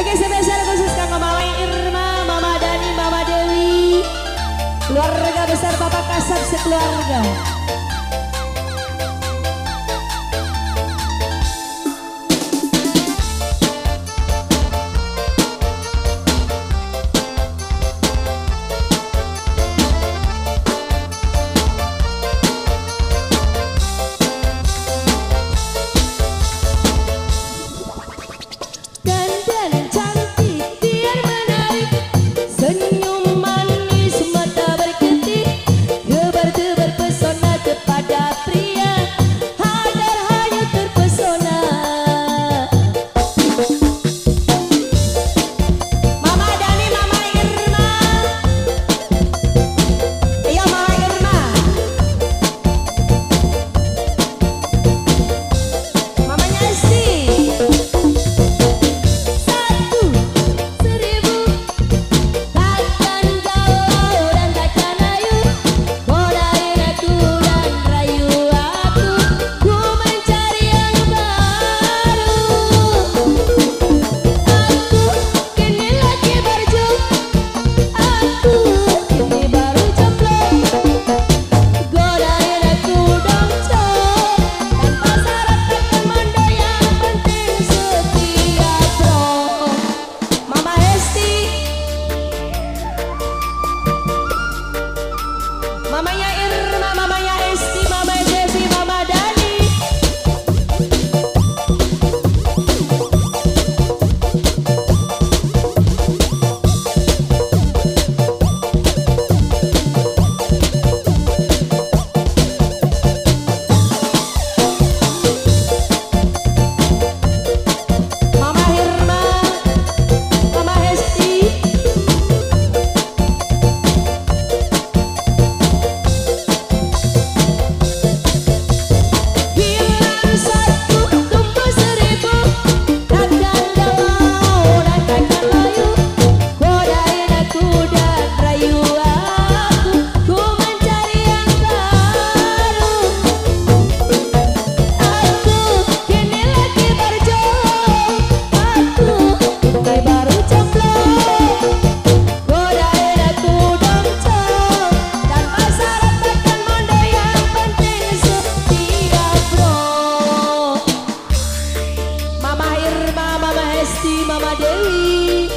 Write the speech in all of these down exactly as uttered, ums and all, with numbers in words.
Oke, spesial khusus Kang Mama Irma, Mama Dani, Mama Dewi, keluarga besar Papa Kasab sekeluarga. Mama Dewi,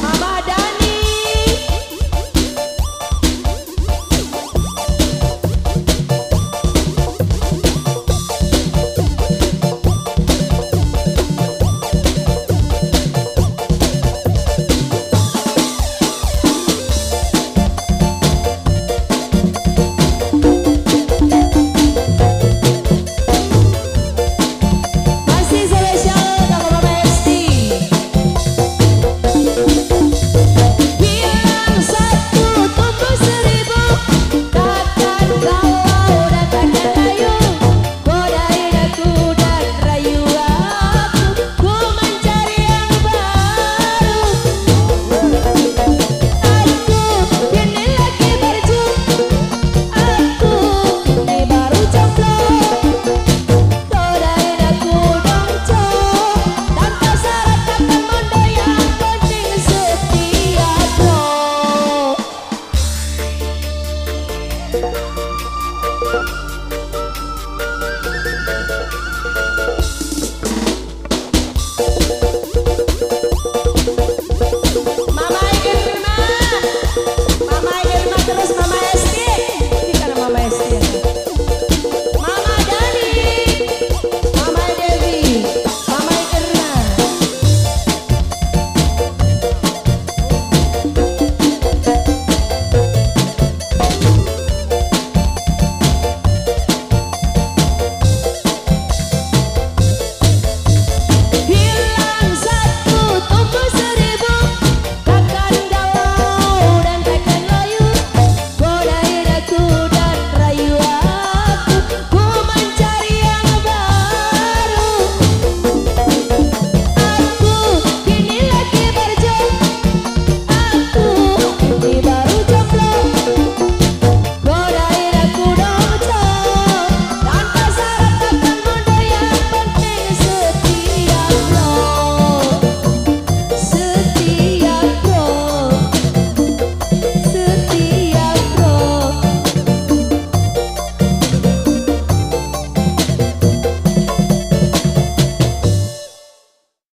Mama Dani, jump.